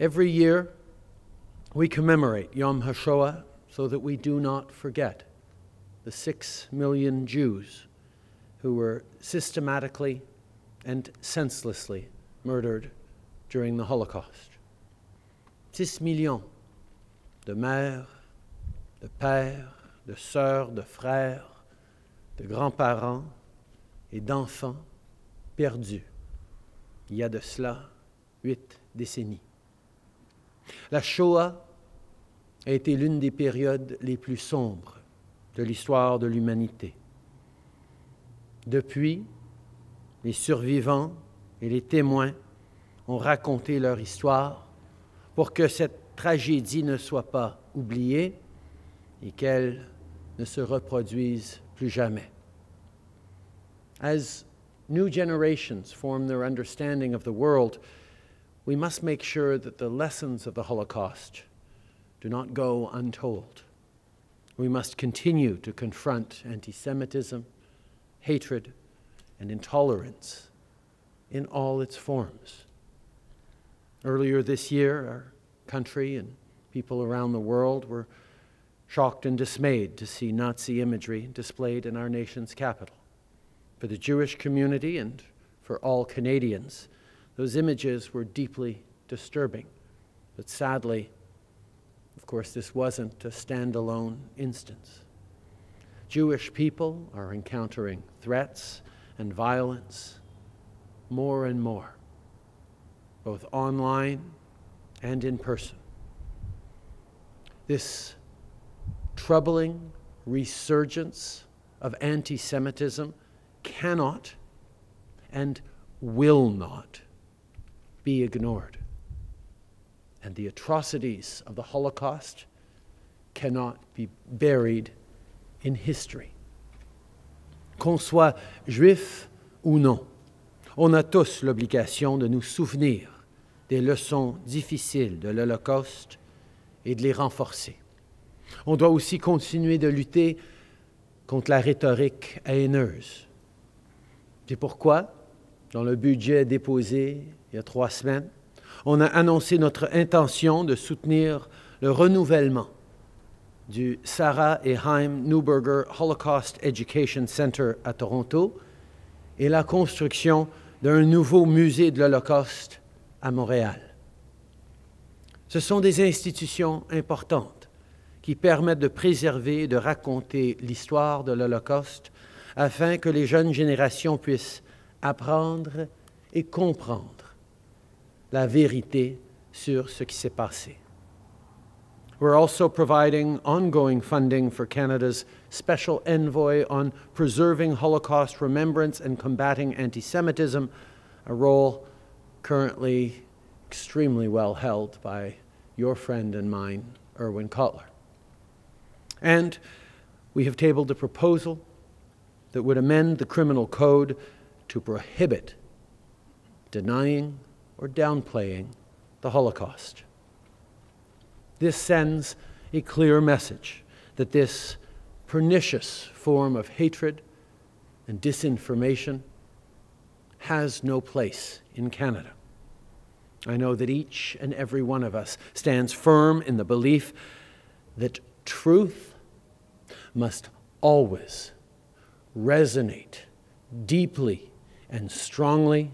Every year, we commemorate Yom HaShoah so that we do not forget the 6 million Jews who were systematically and senselessly murdered during the Holocaust. 6 millions de mères, de pères, de sœurs, de frères, de grands-parents et d'enfants perdus il y a de cela 8 décennies. La Shoah a été l'une des périodes les plus sombres de l'histoire de l'humanité. Depuis, les survivants et les témoins ont raconté leur histoire pour que cette tragédie ne soit pas oubliée et qu'elle ne se reproduise plus jamais. As new generations form their understanding of the world, we must make sure that the lessons of the Holocaust do not go untold. We must continue to confront anti-Semitism, hatred, and intolerance in all its forms. Earlier this year, our country and people around the world were shocked and dismayed to see Nazi imagery displayed in our nation's capital. For the Jewish community and for all Canadians, those images were deeply disturbing. But sadly, of course, this wasn't a standalone instance. Jewish people are encountering threats and violence more and more, both online and in person. This troubling resurgence of anti-Semitism cannot and will not be ignored. And the atrocities of the Holocaust cannot be buried in history. Qu'on soit juif ou non, on a tous l'obligation de nous souvenir des leçons difficiles de l'Holocauste et de les renforcer. On doit aussi continuer de lutter contre la rhétorique haineuse. C'est pourquoi, dans le budget déposé il y a 3 semaines, on a annoncé notre intention de soutenir le renouvellement du Sarah and Heim Neuberger Holocaust Education Center à Toronto et la construction d'un nouveau musée de l'Holocauste à Montréal. Ce sont des institutions importantes qui permettent de préserver et de raconter l'histoire de l'Holocauste afin que les jeunes générations puissent apprendre et comprendre la vérité sur ce qui s'est passé. We're also providing ongoing funding for Canada's Special Envoy on Preserving Holocaust Remembrance and Combating Anti-Semitism, a role currently extremely well held by your friend and mine, Irwin Cotler. And we have tabled a proposal that would amend the criminal code to prohibit denying or downplaying the Holocaust. This sends a clear message that this pernicious form of hatred and disinformation has no place in Canada. I know that each and every one of us stands firm in the belief that truth must always resonate deeply and strongly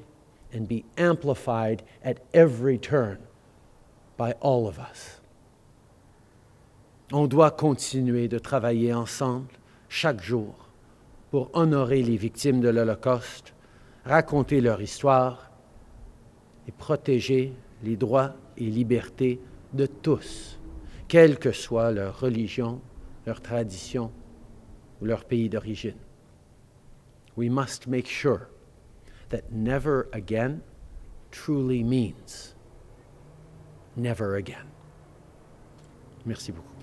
and be amplified at every turn by all of us. On doit continuer de travailler ensemble chaque jour pour honorer les victimes de l'Holocauste, raconter leur histoire et protéger les droits et libertés de tous, quelle que soit leur religion, leur tradition ou leur pays d'origine. We must make sure that never again truly means never again. Merci beaucoup.